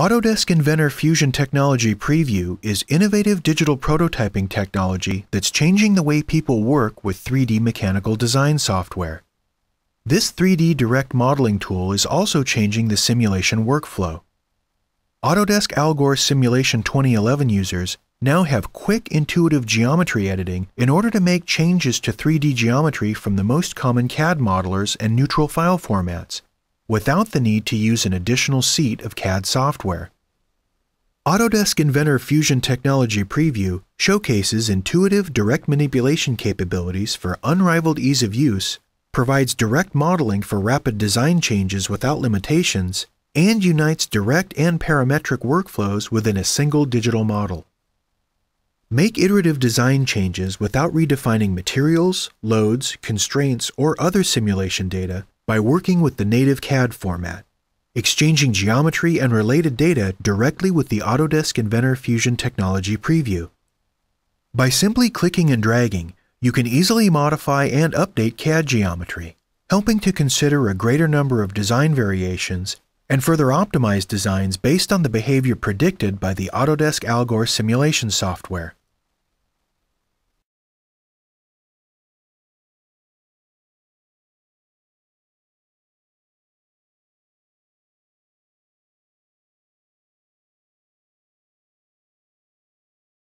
Autodesk Inventor Fusion Technology Preview is innovative digital prototyping technology that's changing the way people work with 3D mechanical design software. This 3D direct modeling tool is also changing the simulation workflow. Autodesk Algor Simulation 2011 users now have quick, intuitive geometry editing in order to make changes to 3D geometry from the most common CAD modelers and neutral file formats, without the need to use an additional seat of CAD software. Autodesk Inventor Fusion Technology Preview showcases intuitive direct manipulation capabilities for unrivaled ease of use, provides direct modeling for rapid design changes without limitations, and unites direct and parametric workflows within a single digital model. Make iterative design changes without redefining materials, loads, constraints, or other simulation data by working with the native CAD format, exchanging geometry and related data directly with the Autodesk Inventor Fusion Technology Preview. By simply clicking and dragging, you can easily modify and update CAD geometry, helping to consider a greater number of design variations and further optimize designs based on the behavior predicted by the Autodesk Algor simulation software.